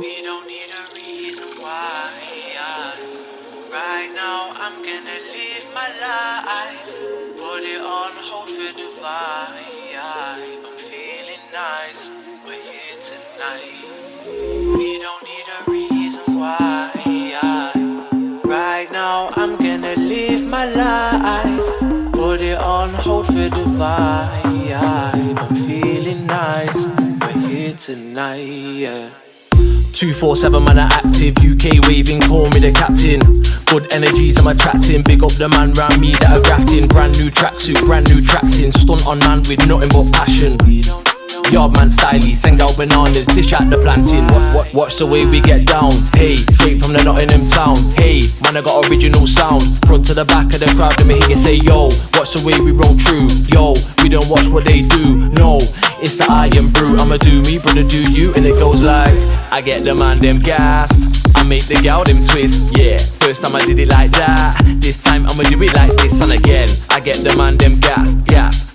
We don't need a reason why. Right now I'm gonna live my life, put it on hold for the vibe. I'm feeling nice, we're here tonight. We don't need a reason why. Right now I'm gonna live my life, put it on hold for the vibe. I'm feeling nice, we're here tonight, yeah. 247 man are active, UK waving, call me the captain. Good energies I'm attracting, big up the man round me that are grafting. Brand new tracksuit, brand new tracks in, stunt on man with nothing but passion. Yard man stylish, send out bananas, dish out the planting. Watch the way we get down, hey, straight from the Nottingham town. Hey, man I got original sound, front to the back of the crowd and me hit and say yo. Watch the way we roll through, yo, we don't watch what they do, no. It's the Iron Brew, I'ma do me, brother do you. And it goes like, I get the man them gassed, I make the gal them twist, yeah. First time I did it like that, this time I'ma do it like this. And again, I get the man them gassed,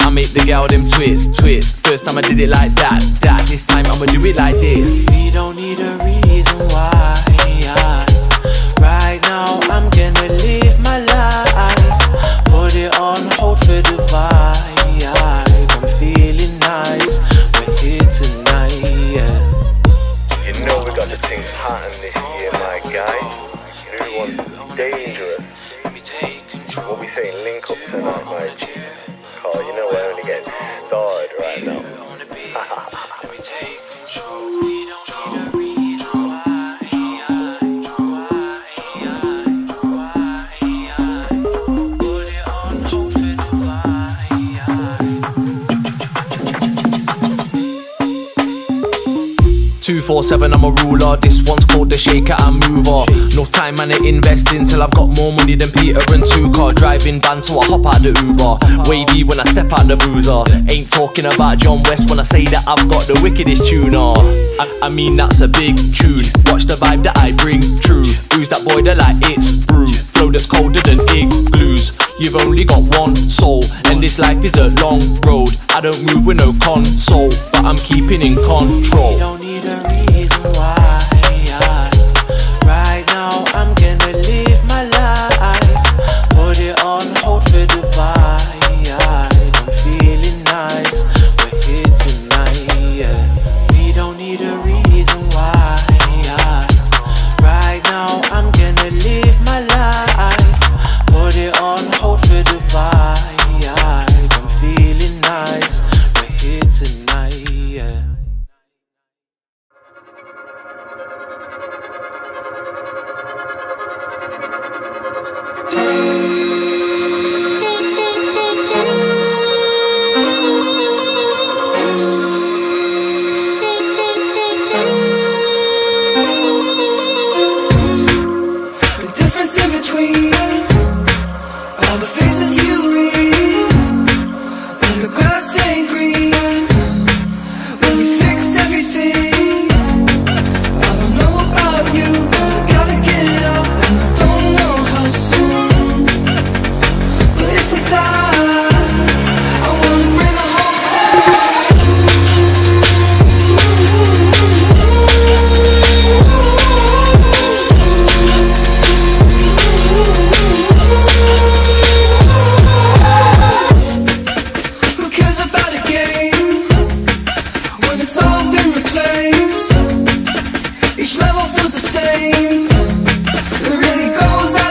I make the gal them twist. First time I did it like that, this time I'ma do it like this. We don't need a reason why, right now I'm gonna live my life, put it on hold for the vibe. Dangerous. We'll be saying link up tonight, my G. Oh, you know we're only getting started right now. Let me take control. We don't need a reason why. Put it on hold for the vibe. 247, I'm a ruler. This one's called the shaker and mover. Enough time man to invest in till I've got more money than Peter and Tuca. Driving van so I hop out the Uber, wavy when I step out the boozer. Ain't talking about John West when I say that I've got the wickedest tuner. I mean that's a big tune, watch the vibe that I bring true. Who's that boy that like it's brew, flow that's colder than igloos. You've only got one soul and this life is a long road. I don't move with no console, but I'm keeping in control. Don't need a reason why. It really goes out.